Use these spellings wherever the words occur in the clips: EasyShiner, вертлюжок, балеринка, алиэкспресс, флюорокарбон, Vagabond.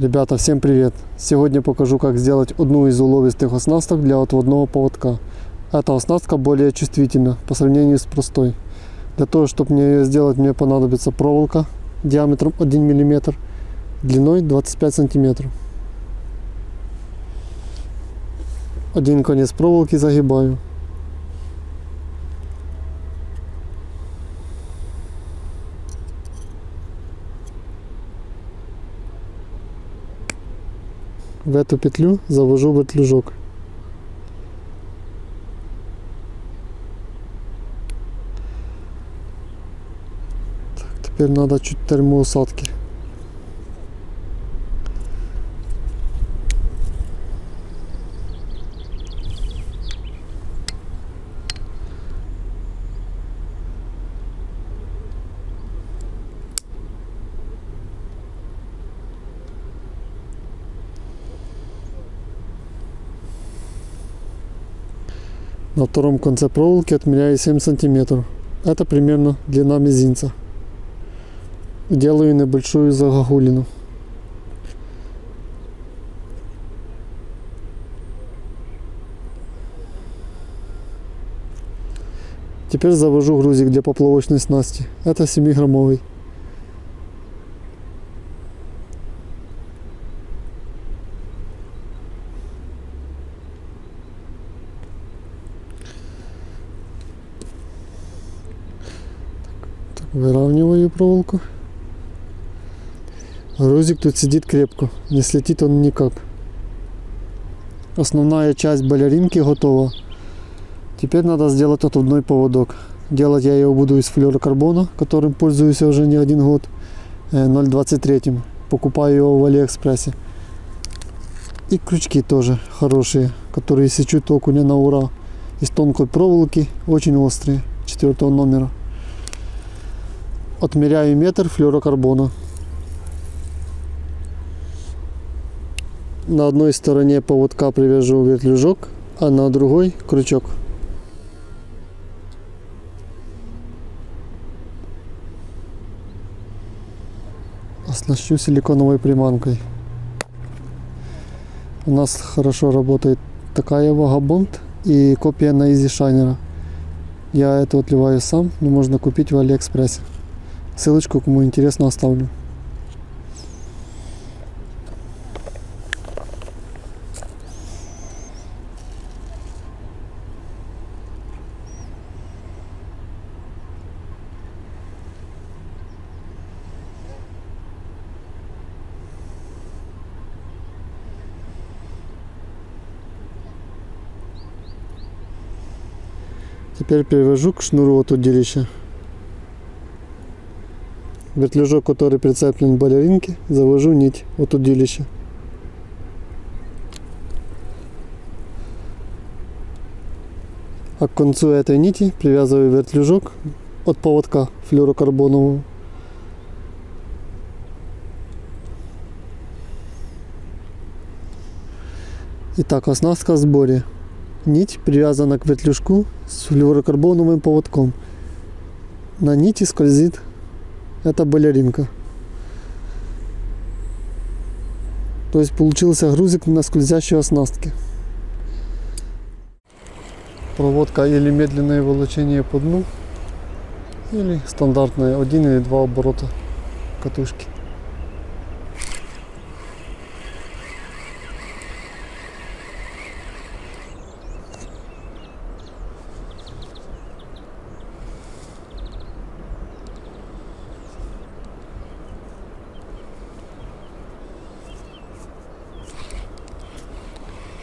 Ребята, всем привет! Сегодня покажу, как сделать одну из уловистых оснасток для отводного поводка. Эта оснастка более чувствительна по сравнению с простой. Для того, чтобы ее сделать, мне понадобится проволока диаметром 1 мм, длиной 25 см. Один конец проволоки загибаю. В эту петлю завожу вертлюжок. Так, теперь надо чуть термоусадки. На втором конце проволоки отмеряю 7 сантиметров. Это примерно длина мизинца. Делаю небольшую загогулину. Теперь завожу грузик для поплавочной снасти. Это 7-граммовый. Выравниваю проволоку. Грузик тут сидит крепко, не слетит он никак. Основная часть балеринки готова. Теперь надо сделать отводной поводок. Делать я его буду из флюорокарбона, которым пользуюсь уже не один год, 0,23. Покупаю его в алиэкспрессе. И крючки тоже хорошие, которые сечут окуня на ура. Из тонкой проволоки, очень острые, 4 номера. Отмеряю метр флюорокарбона. На одной стороне поводка привяжу вертлюжок, а на другой крючок. Оснащу силиконовой приманкой. У нас хорошо работает такая Vagabond и копия на EasyShiner. Я это отливаю сам, но можно купить в алиэкспрессе. Ссылочку, кому интересно, оставлю. Теперь привяжу к шнуру от удилища. Вертлюжок, который прицеплен к балеринке, завожу нить от удилища. А к концу этой нити привязываю вертлюжок от поводка флюорокарбонового. Итак, оснастка в сборе. Нить привязана к вертлюжку с флюорокарбоновым поводком. На нити скользит это балеринка. То есть получился грузик на скользящей оснастке. Проводка или медленное волочение по дну, или стандартная 1 или 2 оборота катушки.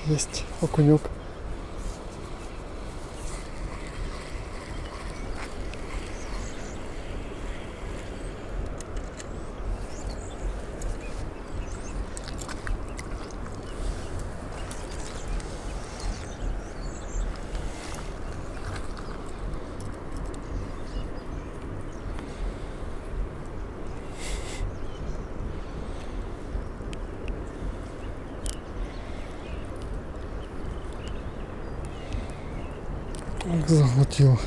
Есть окунек. Заглотил.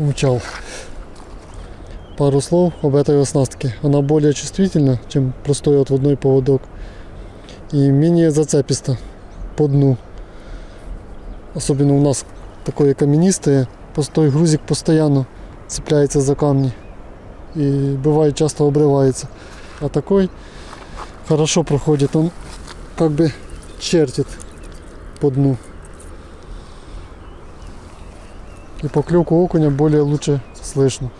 умчал. Пару слов об этой оснастке. Она более чувствительна, чем простой отводной поводок, и менее зацеписта по дну. Особенно у нас такое каменистое, простой грузик постоянно цепляется за камни и бывает часто обрывается. А такой хорошо проходит, он как бы чертит по дну. И по клюку окуня более лучше слышно.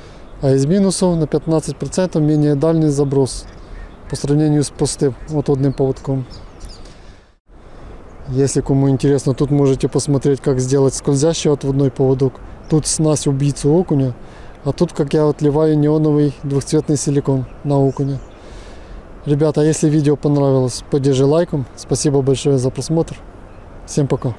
А из минусов на 15% менее дальний заброс по сравнению с простым отводным поводком. Если кому интересно, тут можете посмотреть, как сделать скользящий отводной поводок. Тут снасть убийцу окуня, а тут как я отливаю неоновый двухцветный силикон на окуня. Ребята, если видео понравилось, поддержи лайком. Спасибо большое за просмотр. Всем пока.